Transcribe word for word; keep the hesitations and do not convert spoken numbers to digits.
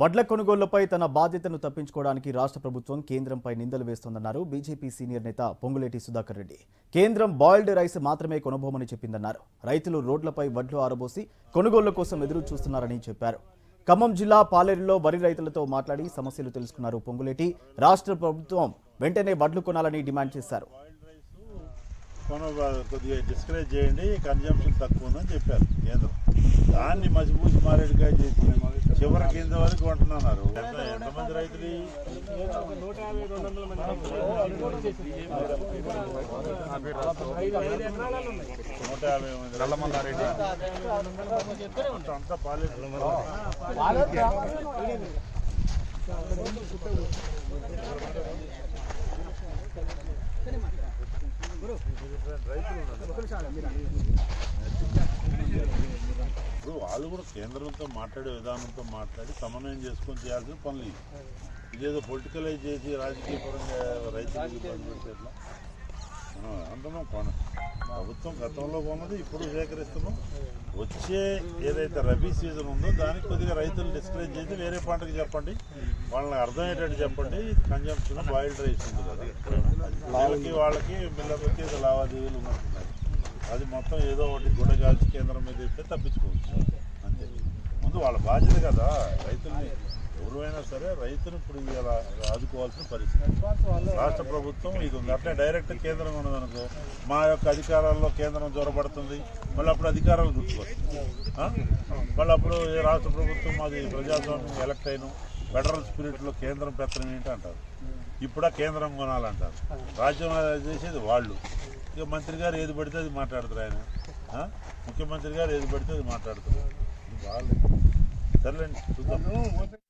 వడ్ల కొనుగోలుపై తన బాధ్యతను తప్పించుకోవడానికి రాష్ట్ర ప్రభుత్వం కేంద్రంపై నిందలు వేస్తోందన్నారు బీజేపీ సీనియర్ నేత పొంగులేటి సుధాకర్ రెడ్డి. కేంద్రం బాయిల్డ్ రైస్ మాత్రమే కొనబోమని చెప్పిందన్నారు. రైతులు రోడ్లపై వడ్లు ఆరబోసి కొనుగోలు కోసం ఎదురు చూస్తున్నారని చెప్పారు. ఖమ్మం జిల్లా పాలేరులో వరి రైతులతో మాట్లాడి సమస్యలు తెలుసుకున్నారు పొంగులేటి. రాష్ట్ర ప్రభుత్వం వెంటనే వడ్లు కొనాలని డిమాండ్ చేశారు. డిస్కరేజ్ చేయండి, కన్జంప్షన్ తక్కువ ఉందని చెప్పారు కేంద్రం. దాన్ని మసిపూసి మారేడుకాయ చేసి చివరి కింద వరకు కొంటున్నారు. ఎంతమంది రైతులు నూట యాభై మంది అంతా పాలేదు. ఇప్పుడు వాళ్ళు కూడా కేంద్రంతో మాట్లాడే విధానంతో మాట్లాడి సమన్వయం చేసుకొని చేయాల్సిన పనులు. ఇదేదో పొలిటికలైజ్ చేసి రాజకీయ పరంగా రైతులకు పనిచేసేట్లా మనం అంటున్నాం. కొనం ప్రభుత్వం గతంలో కొన్నది ఇప్పుడు సేకరిస్తున్నాం. వచ్చే ఏదైతే రబీ సీజన్ ఉందో దానికి కొద్దిగా రైతులు డిస్కరేజ్ చేసి వేరే పంటకు చెప్పండి, వాళ్ళకి అర్థమయ్యేటట్టు చెప్పండి. కన్జంప్షన్ బాయిల్డ్ రైస్ ఉంది కదా, వాళ్ళకి వాళ్ళకి మిల్లకి లావాదేవీలు ఉన్నట్టున్నాయి. అది మొత్తం ఏదో ఒకటి గుడగాల్చి కేంద్రం మీద ఇస్తే తప్పించుకోవచ్చు అంతే. ముందు వాళ్ళ బాధ్యత కదా, రైతుల్ని ఎవరైనా సరే రైతులు ఇప్పుడు ఇలా ఆదుకోవాల్సిన పరిస్థితి. రాష్ట్ర ప్రభుత్వం ఇది ఉంది. అట్లే డైరెక్ట్ కేంద్రం ఉన్నదనుకో మా యొక్క అధికారాల్లో కేంద్రం జ్వరపడుతుంది. మళ్ళీ అప్పుడు అధికారాలు గుర్తుకొస్తుంది. మళ్ళీ అప్పుడు రాష్ట్ర ప్రభుత్వం మాది ప్రజాస్వామ్యం ఎలక్ట్ అయినాం, ఫెడరల్ స్పిరిట్లో కేంద్రం పెత్తనం ఏంటి అంటారు. ఇప్పుడు ఆ కేంద్రం కొనాలంటారు. రాజ్యం చేసేది వాళ్ళు. ఇక మంత్రి గారు ఏది పడితే అది మాట్లాడతారు. ఆయన ముఖ్యమంత్రి గారు ఏది పడితే అది మాట్లాడతారు. వాళ్ళు సరేలేండి చూద్దాం.